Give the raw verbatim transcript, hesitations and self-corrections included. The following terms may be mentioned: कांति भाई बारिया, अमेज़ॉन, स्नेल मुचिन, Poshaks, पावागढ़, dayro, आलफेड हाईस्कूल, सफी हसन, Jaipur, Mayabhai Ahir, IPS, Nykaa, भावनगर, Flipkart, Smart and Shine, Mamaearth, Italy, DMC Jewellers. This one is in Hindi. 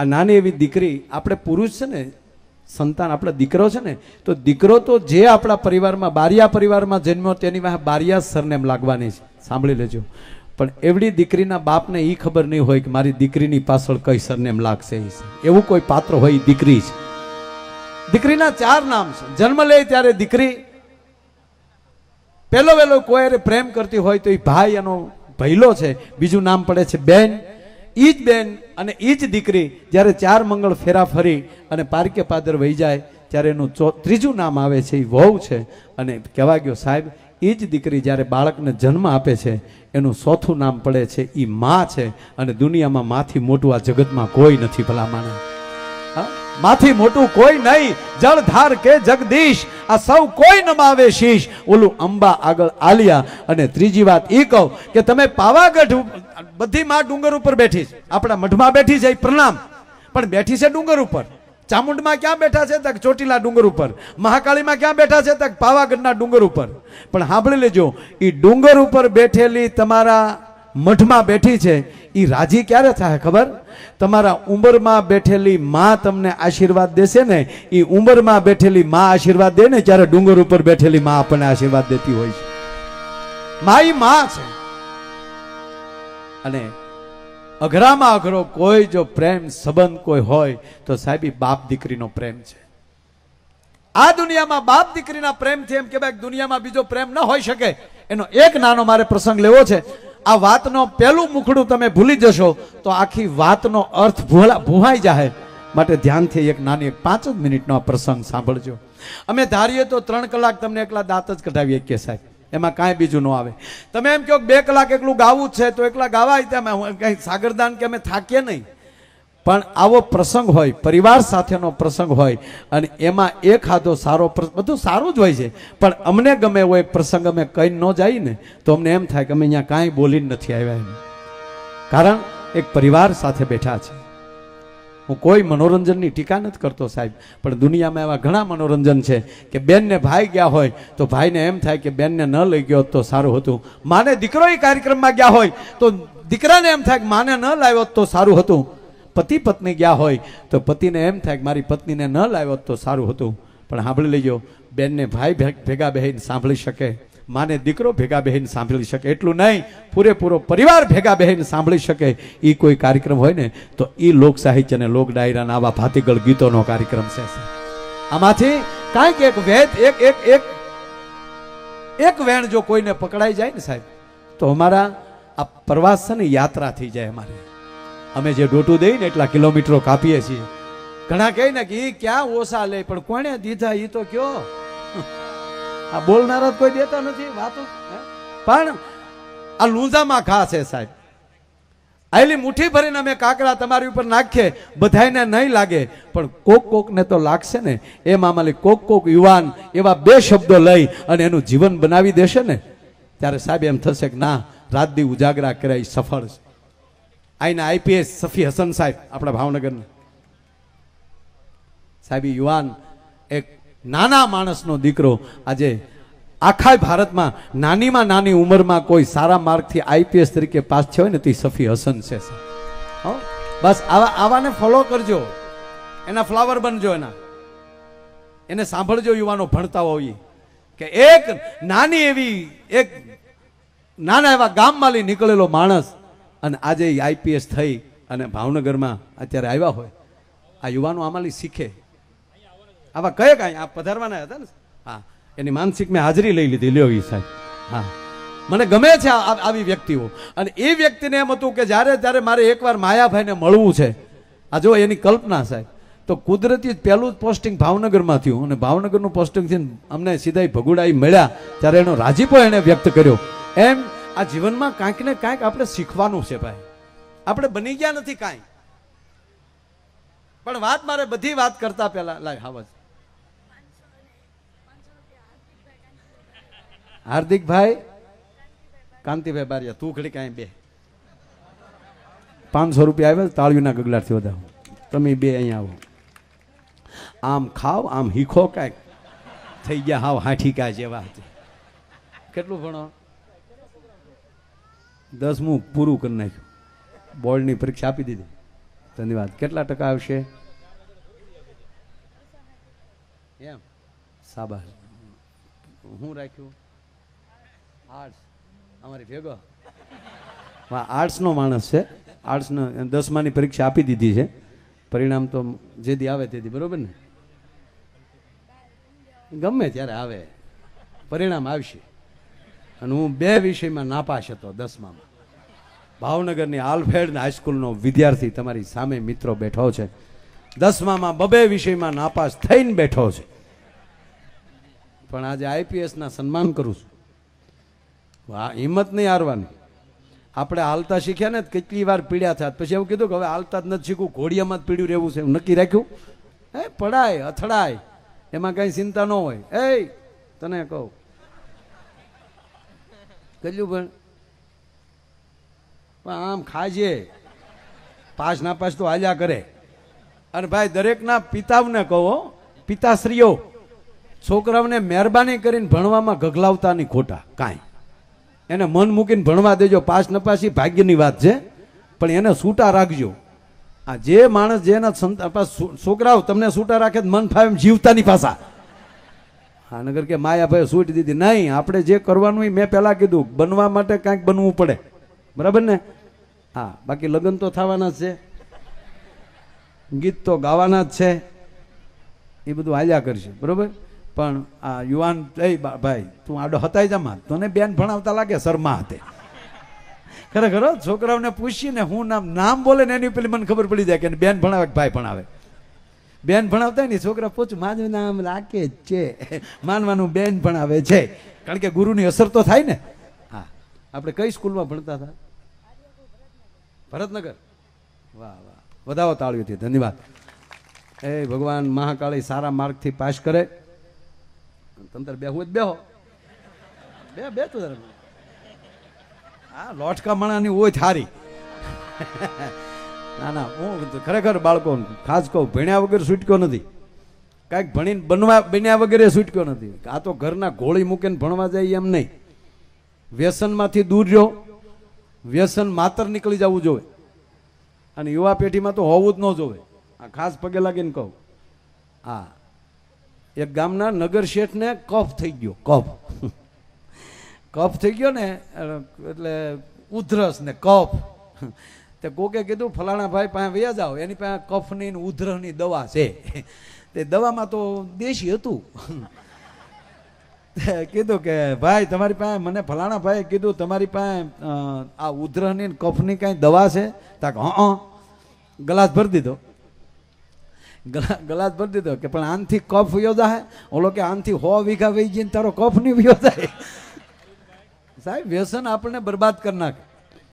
आ नानी एवी दीकरी आपणे पुरुष छे ने संतान आपणो दीकरो छे ने तो दीकरो तो जे आपणा परिवारमां बारिया परिवारमां जन्म्यो तेनी वाहे बारिया सरनेम लागवानी छे। सांभळी लेजो पण एवडी दीकरीना बापने ई खबर नहीं होय के मारी दीकरीनी पाछळ कई सरनेम लागशे। एवुं कोई पात्र होय दीकरी छे। दीकरीना चार नाम छे। जन्म ले त्यारे दीकरी पहलो वेलो कोई अरे प्रेम करती होय तो ई भाई अनो भैलो छे, बीजू नाम पड़े छे बेन। ई ज बेन अने ई ज दीकरी ज्यारे चार मंगल फेरा फरी अने पारके पादर वही जाए त्यारे एनु त्रीजू नाम आवे छे ई वहू छे। अने कहेवा गयो साहेब ई ज दीकरी ज्यारे बाळकने जन्म आपे छे एनु चौथू नाम पड़े छे ई मां छे। अने दुनियामां मांथी मोटुं आ जगतमां कोई नथी। भला माणे हा माथी मोटू कोई नहीं। जलधार के जगदीश आ सौ कोई नमावे शीश ओलू अंबा आगळ आलिया। अने त्रीजी वात ई कहो के तमे पावागढ़ बधी मां डूंगर उपर बैठी छे, आपड़ा मठमां बैठी छे प्रणाम, पण बैठी छे डूंगर उपर। चामुंड में क्या बैठा छे तक चोटीला डूंगर उपर। महाकाली में क्या बैठा छे तक पावागढ़ना डूंगर उपर। पण सांभळी लेजो ई डूंगर उपर बैठेली तमारा मठमां बैठी छे ई राजी क्यारे थाय खबर? तमारा उंमर में बैठेली मां तमने आशीर्वाद देशे ने, ई उंमर में बैठेली मां आशीर्वाद दे ने त्यारे डूंगर उपर बैठेली मां आपने आशीर्वाद देती होय छे। माई मां छे अने अघरामां अघरो कोई जो प्रेम संबंध कोई होय तो साहेबी बाप दीकरीनो प्रेम छे। आ दुनिया में बाप दीकरीना प्रेम थी एम कहेवाय के दुनिया में बीजो प्रेम न होई शके। एनो एक नानो मारे प्रसंग लेवो छे। आ वातनो पहलू मुखडू तमे भूली जशो तो आखी वातनो अर्थ भूवाई जाए। माटे ध्यानथी एक नानी एक पांच मिनिटनो प्रसंग सांभळजो। अमे धारीए तो त्रण कलाक तमने एकला दात ज कढावी के साहेब, एमां कांई बीजुं न आवे। तमे एम कहो बे कलाक एकलू गावू छे तो एकला गावाय ते अमे कांई सागरदान के अमे थाकीए नहीं। पण आवो प्रसंग होय, परिवार साथेनो प्रसंग होय अने एमां एक हादो सारो बधुं सारुं ज होय छे पण अमने गमे एवो एक प्रसंग अमे कहीने न जाई ने तो अमने एम थाय के अमे अहींया कांई बोलीने नथी आव्या। कारण एक परिवार साथे बेठा छे। हूँ कोई मनोरंजननी टीका नथी करतो साहेब, पण दुनियामां एवा घणा मनोरंजन छे के बेन ने भाई गया होय तो भाईने एम थाय के बेनने न लई गयो तो सारुं हतुं। माने दीकरो ए कार्यक्रममां गया होय तो दीकराने एम थाय के माने न लाव्यो तो सारुं हतुं। पति पत्नी गया होय तो पति ने एम थाय के मारी पत्नी ने न लाव्यो तो सारुं हतुं। पण सांभळी लेजो बेन ने भाई भेगा बेहीन सांभळी शके, माँ ने दीकरो भेगा बेहीन सांभळी शके, एटलुं नहीं पूरेपूरो परिवार भेगा बेहीन सांभळी शके। ई कोई कार्यक्रम होय ने तो ई लोक साहित्य ने लोक डायराना आवा भातीगळ गीतोनो कार्यक्रम छे। आमांथी कांईक एक वेद एक एक एक एक वेण जो कोईने पकड़ाई जाय ने साहेब तो अमारा आ प्रवास छे ने यात्रा थी जाय। अमारे अमे जे डोटू दई ने एटला किलोमीटरो कापीए छीए। घणा कहे ने के ई क्या ओसा ले, पण कोणे दीधा ई तो क्यो। आ बोलनारा कोई देता नथी वातो, पण आ लूंजामां घा छे साहेब। आली मुठी भरीने अमे काकड़ा तमारी उपर नाखीए बधाईने नहीं लागे पण कोक कोक ने तो लागशे ने। ए मामाली कोक कोक युवान एवा बे शब्दो लई अने एनुं जीवन बनावी देशे ने त्यारे साहेब एम थशे के ना रात दी उजागरा कराई सफल छे। आईना आईपीएस सफी हसन साहेब अपना भावनगर साहेब युवान एक नाना मानसनो दीकरो आजे आखा भारत में नानी में नानी उमर में कोई सारा मार्ग थी आईपीएस तरीके पास थयो ने तो सफी हसन छे। बस आवा आवाने फॉलो करजो, एना फ्लावर बनजो, एना एने सांभळजो। युवानो भणता होय के एक नानी एवी एक नाना एवा गाम मांली निकळेलो माणस अने आज आईपीएस थी अने भावनगर में अत्यारे आव्या होय। आ युवानो आमाली सीखे। आवा कहे कहीं आप पधारवाना हता ने हाँ एनी मानसिक में हाजरी लई लीधी। ल्यो ई साहेब हाँ मने गमे छे आवी व्यक्तिओ। अने ए व्यक्तिने एम हतुं के ज्यारे त्यारे मारे एकवार मायाभाईने मळवुं छे। आ जो एनी कल्पना साहेब तो कुदरती पहेलुं पोस्टिंग भावनगर में थयुं अने भावनगरनुं पोस्टिंग थईने अमने सीधाई भगुडाई मळ्या त्यारे एनो राजीपो एणे व्यक्त कर्यो। एम आ जीवन में कांक ने कांक आपणे शीखवानुं छे भाई। आपणे बनी गया नथी कांई, पण वात मारे बधी वात करता पहेला लाय हावज हार्दिक भाई कांति भाई बारिया तू खड़ी कांई बे पांच सौ रुपया आवे ताळीना गगलाथी वधावो तमे बे अहीं आवो। आम खाओ आम हीखो कांक थई गया हाव हाठी का जेवा। केटलुं भणो? दसमू पूरु कर नाख्यु, बोर्ड नी परीक्षा आपी दीधी। धन्यवाद केटला टका आवशे एम साबास हूँ राख्यू आर्ट्स अमारी भेगो हाँ आर्ट्स नो मानस है आर्ट्स नो दस मानी परीक्षा आपी दीधी है परिणाम तो जे दी आवे ते दी बरोबर ने गमे त्यारे आवे परिणाम आवशे अनु बे विषय में नापास हतो दसमा में भावनगर ने आलफेड हाईस्कूल नो विद्यार्थी तमारी सामे मित्रों बैठो छे दसमा में बबे विषय में नापास थईने बैठो छे पण आज आईपीएस ना सन्मान करूं छुं वाह हिम्मत नहीं हारवानी आपणे हालता शीख्या ने केटली वार पीड्या था पछी एवुं कीधुं के हवे हालता ज नथी शीखवुं घोड़ियामां ज पीड्युं रहेवुं छे नक्की राख्युं ए पड़ाय अथड़ाय एमां कांई चिंता न होय ए तने कहूं आम खाजे पास ना पास तो आल्या करे अरे भाई दरेक ना पिताओने कहो पिताश्रीओ छोकराओने मेहरबानी करीने भणवामां गगलावता नहीं खोटा काई एने मन मूकीने भणवा देजो पास नपास ई भाग्यनी वात छे पण एने छूटा राखजो आ जे माणस जेना छोकराओ तमने छूटा राखे मन फावे जीवता नहीं पासा हाँ नगर के मायाभाई सूट दीधी नहीं आपणे जे करवानुं मैं पहला कीधुं बनवा माटे कांईक बनवुं पड़े बराबर ने हाँ बाकी लग्न तो थवाना छे गीत तो गावाना ज छे ए बधुं आल्या करशे बराबर पण आ युवान ए भाई तू आडो हताई जामा तने बेन भणावता लागे शर्मा हते खरेखर छोकराओने पूछीने हूँ नाम नाम बोले ने एनी पेली मने खबर पड़ी जाय के बेन भणावे के भाई भणावे बेन भणावता नहीं छोकरा पूछ माजो नाम राखे छे मानवानुं बेन भणावे छे कारण के गुरुनी असर तो थाय ने हाँ आपणे कई स्कूलमां भणता था भरतनगर वाह वाह वधाओ ताळीओथी धन्यवाद ए भगवान महाकाली सारा मार्गथी पास करे तम तार बेहुं ज बेहो बे बे तो हाँ लोटका मणानी होय थारी ना ना हूँ खरेखर बाळको खास कहूँ भण्या वगर छूटक्यो नथी कांईक भणीने बनवा बन्या वगैरे छूटक्यो नथी आ तो घरना घोळी मूकीने भणवा जाय एम नहीं व्यसनमांथी दूर रहो व्यसन मातर निकली जावुं जोईए अने युवा पेढ़ी में तो होवुं ज न जोईए आ खास पगे लागीने कहूँ हाँ एक गामना नगर शेठ ने कफ थई गयो कफ कफ थई गयो ने एटले उधरस ने कफ तो कोके कीधुं फलाणा भाई पासे वया जाओ एनी पासे कफनी ने उधरसनी दवा छे ते दवामां तो देशी हतुं कीधुं के भाई तमारी पासे मने फलाणा भाई कीधुं तमारी पासे आ उधरसनी ने कफनी कांई दवा छे ताक हं ग्लास भरी दीधो गला गलास भर दीधो के पण आनथी कफ वयो जाए ओलो के आनथी सौ वीघा वही जाए तारो कफ नहीं वयो जाए साहेब व्यसन आपने बर्बाद कर नाखे।